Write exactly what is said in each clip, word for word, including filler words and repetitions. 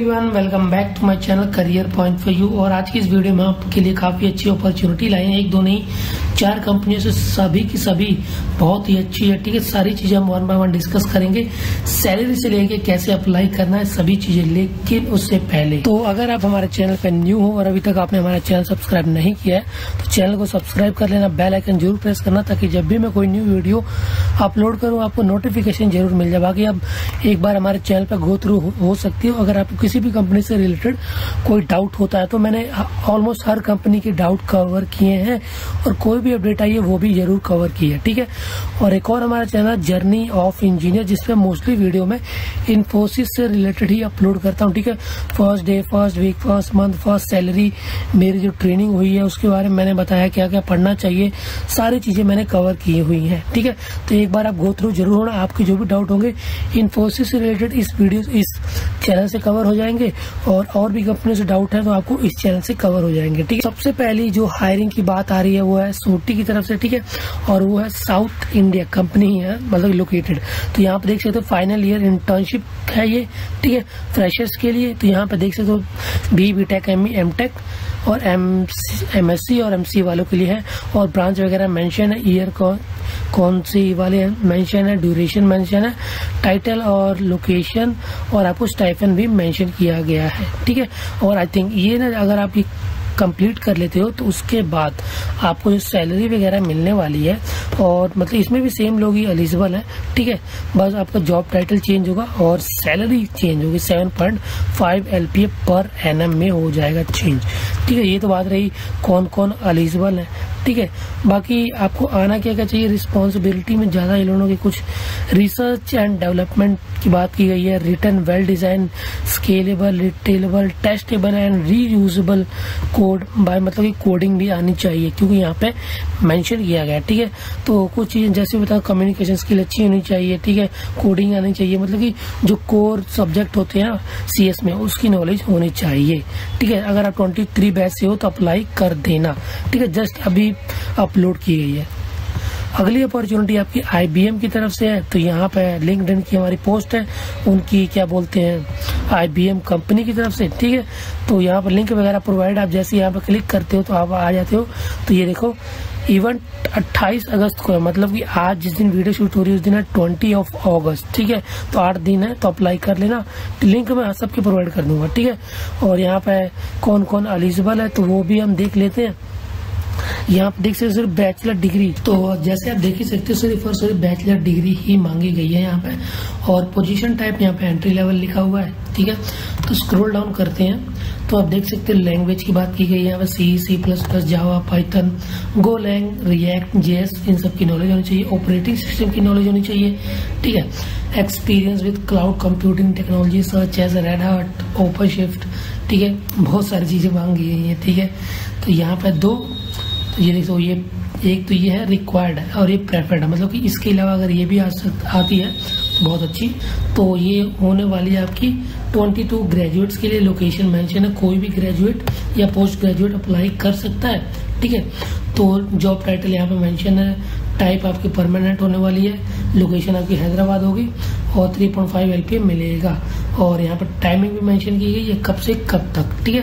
Everyone, welcome back to my channel career point for you. और आज की इस वीडियो में आपके लिए काफी अच्छी अपॉर्चुनिटी लाए हैं, एक दो नहीं चार कंपनियों से सभी की सभी बहुत ही अच्छी है। ठीक है, सारी चीजें हम वन बाय वन डिस्कस करेंगे, सैलरी से लेके कैसे अप्लाई करना है सभी चीजें। लेकिन उससे पहले तो अगर आप हमारे चैनल पर न्यू हो और अभी तक आपने हमारा चैनल सब्सक्राइब नहीं किया है तो चैनल को सब्सक्राइब कर लेना, बेल आइकन जरूर प्रेस करना ताकि जब भी मैं कोई न्यू वीडियो अपलोड करूँ आपको नोटिफिकेशन जरूर मिल जाए। बाकी आप एक बार हमारे चैनल पर गो थ्रू हो सकती हो। अगर आपको किसी भी कंपनी से रिलेटेड कोई डाउट होता है तो मैंने ऑलमोस्ट हर कंपनी के डाउट कवर किए हैं और कोई भी अपडेट आई है वो भी जरूर कवर की है। ठीक है, और एक और हमारा चैनल जर्नी ऑफ इंजीनियर जिसमें मोस्टली वीडियो में इन्फोसिस से रिलेटेड ही अपलोड करता हूँ। ठीक है, first day, first week, first month, first salary, मेरी जो ट्रेनिंग हुई है उसके बारे में मैंने बताया क्या क्या पढ़ना चाहिए, सारी चीजें मैंने कवर की हुई है। ठीक है, तो एक बार आप गो थ्रू जरूर होना, आपके जो भी डाउट होंगे इन्फोसिस से रिलेटेड इस वीडियो इस चैनल से कवर हो जाएंगे और और भी कंपनियों से डाउट है तो आपको इस चैनल से कवर हो जाएंगे। ठीक है, सबसे पहली जो हायरिंग की बात आ रही है वो है सोटी की तरफ से। ठीक है, और वो है साउथ इंडिया कंपनी है, मतलब लोकेटेड। तो यहाँ पे देख सकते हो फाइनल ईयर इंटर्नशिप है ये। ठीक है, फ्रेशर्स के लिए। तो यहाँ पे देख सकते हो B B tech, M M tech और एम एम एस सी और एम सी वालों के लिए है। और ब्रांच वगैरह मेंशन है, ईयर कौन कौन सी वाले मेंशन है, ड्यूरेशन मेंशन है, टाइटल और लोकेशन और आपको स्टाइफन भी मेंशन किया गया है। ठीक है, और आई थिंक ये ना अगर आप ये कंप्लीट कर लेते हो तो उसके बाद आपको जो सैलरी वगैरह मिलने वाली है और मतलब इसमें भी सेम लोग ही एलिजिबल है। ठीक है, बस आपका जॉब टाइटल चेंज होगा और सैलरी चेंज होगी, seven point five L P A पर एन एम में हो जाएगा चेंज। ठीक है, ये तो बात रही कौन कौन एलिजिबल है। ठीक है, बाकी आपको आना क्या क्या चाहिए रिस्पॉन्सिबिलिटी में, ज़्यादा इन लोगों के कुछ रिसर्च एंड डेवलपमेंट की बात की गई है, written well design, scalable, रिटेलेबल, testable and reusable code by, मतलब कि कोडिंग भी आनी चाहिए क्योंकि यहाँ पे मेंशन किया गया है। ठीक है, तो कुछ चीज़ें जैसे बताओ कम्युनिकेशन स्किल अच्छी होनी चाहिए। ठीक है, कोडिंग आनी चाहिए, मतलब कि जो कोर सब्जेक्ट होते हैं सी एस में उसकी नॉलेज होनी चाहिए। ठीक है, अगर आप ट्वेंटी थ्री बैच से हो तो अप्लाई कर देना। ठीक है, जस्ट अभी अपलोड की गई है। अगली अपॉर्चुनिटी आपकी आई बी एम की तरफ से है। तो यहाँ पे लिंक्डइन की हमारी पोस्ट है उनकी, क्या बोलते हैं, आई बी एम कंपनी की तरफ से। ठीक है, तो यहाँ पर लिंक वगैरह प्रोवाइड, आप जैसे यहाँ पर क्लिक करते हो तो आप आ जाते हो। तो ये देखो इवेंट अट्ठाईस अगस्त को है, मतलब कि आज जिस दिन वीडियो शूट हो रही है उस दिन है बीस ऑफ अगस्त। ठीक है, तो आठ दिन है तो अप्लाई कर लेना, लिंक मैं सबके प्रोवाइड कर दूंगा। ठीक है, और यहाँ पे कौन कौन एलिजिबल है तो वो भी हम देख लेते हैं। यहाँ आप देख सकते हो सिर्फ बैचलर डिग्री, तो जैसे आप देख ही सकते हो सिर्फ और सिर्फ बैचलर डिग्री ही मांगी गई है यहाँ पे। और पोजीशन टाइप यहाँ पे एंट्री लेवल लिखा हुआ है। ठीक है, तो स्क्रॉल डाउन करते हैं तो आप देख सकते हैं लैंग्वेज की बात की गई है यहाँ पे, C, C plus plus, Java, Python, Golang, React, JS, इन सब की नॉलेज होनी चाहिए, ऑपरेटिंग सिस्टम की नॉलेज होनी चाहिए। ठीक है, experience with cloud computing technology such as Red Hat, open shift. ठीक है, बहुत सारी चीजें मांगी गई है। ठीक है, तो यहाँ पे दो, तो ये देखो ये एक तो ये है रिक्वायर्ड है और ये प्रेफर्ड है, मतलब कि इसके अलावा अगर ये भी आ सक, आती है तो बहुत अच्छी। तो ये होने वाली है आपकी बाईस ग्रेजुएट्स के लिए। लोकेशन मेंशन है, कोई भी ग्रेजुएट या पोस्ट ग्रेजुएट अप्लाई कर सकता है। ठीक है, तो जॉब टाइटल यहाँ पे मेंशन है, टाइप आपकी परमानेंट होने वाली है, लोकेशन आपकी हैदराबाद होगी और three point five L P A मिलेगा। और यहाँ पर टाइमिंग भी मेंशन की गई है कब से कब तक। ठीक है,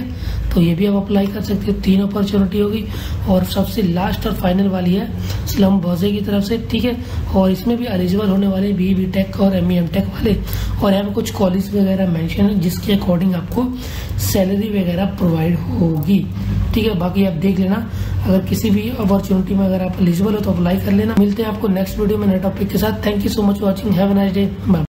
तो ये भी आप अप्लाई कर सकते हो, तीन अपॉर्चुनिटी होगी। और सबसे लास्ट और फाइनल वाली है स्लम बॉजे की तरफ से। ठीक है, और इसमें भी एलिजिबल होने वाले बी बी टेक और एम ई एम टेक वाले। और यहाँ पे कुछ कॉलेज वगैरह मेंशन है जिसके अकॉर्डिंग आपको सैलरी वगैरह प्रोवाइड होगी। ठीक है, बाकी आप देख लेना, अगर किसी भी अपॉर्चुनिटी में अगर आप एलिजिबल हो तो अप्लाई कर लेना। मिलते हैं आपको नेक्स्ट वीडियो में नए टॉपिक के साथ। Thank you so much watching, have a nice day.